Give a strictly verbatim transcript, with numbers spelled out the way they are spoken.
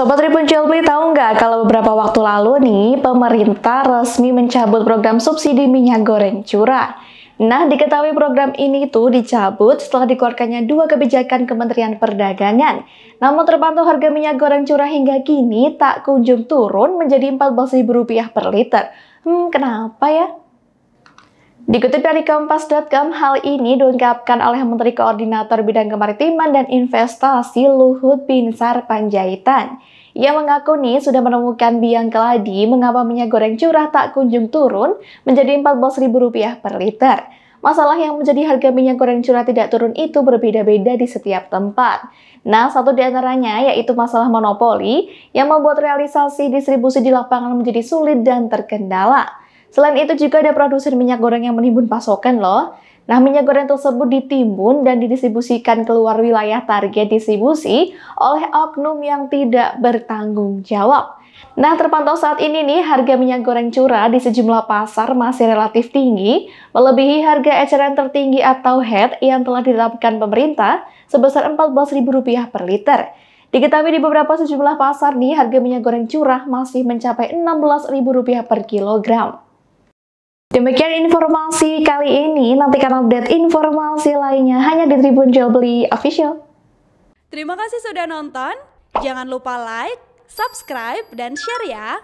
Sobat Tribun Jual Beli, tahu nggak kalau beberapa waktu lalu nih, pemerintah resmi mencabut program subsidi minyak goreng curah. Nah, diketahui program ini tuh dicabut setelah dikeluarkannya dua kebijakan Kementerian Perdagangan. Namun terpantau harga minyak goreng curah hingga kini tak kunjung turun menjadi empat belas ribu rupiah per liter. Hmm, kenapa ya? Dikutip dari Kompas titik com, hal ini diungkapkan oleh Menteri Koordinator Bidang Kemaritiman dan Investasi Luhut Binsar Panjaitan. Ia mengaku nih sudah menemukan biang keladi mengapa minyak goreng curah tak kunjung turun menjadi empat belas ribu rupiah per liter. Masalah yang menjadi harga minyak goreng curah tidak turun itu berbeda-beda di setiap tempat. Nah, satu di antaranya yaitu masalah monopoli yang membuat realisasi distribusi di lapangan menjadi sulit dan terkendala. Selain itu juga ada produsen minyak goreng yang menimbun pasokan loh. Nah, minyak goreng tersebut ditimbun dan didistribusikan keluar wilayah target distribusi oleh oknum yang tidak bertanggung jawab. Nah, terpantau saat ini nih harga minyak goreng curah di sejumlah pasar masih relatif tinggi, melebihi harga eceran tertinggi atau H E T yang telah ditetapkan pemerintah sebesar empat belas ribu rupiah per liter. Diketahui di beberapa sejumlah pasar nih harga minyak goreng curah masih mencapai enam belas ribu rupiah per kilogram. Demikian informasi kali ini, nantikan update informasi lainnya hanya di Tribun Jual Beli Official. Terima kasih sudah nonton, jangan lupa like, subscribe, dan share ya!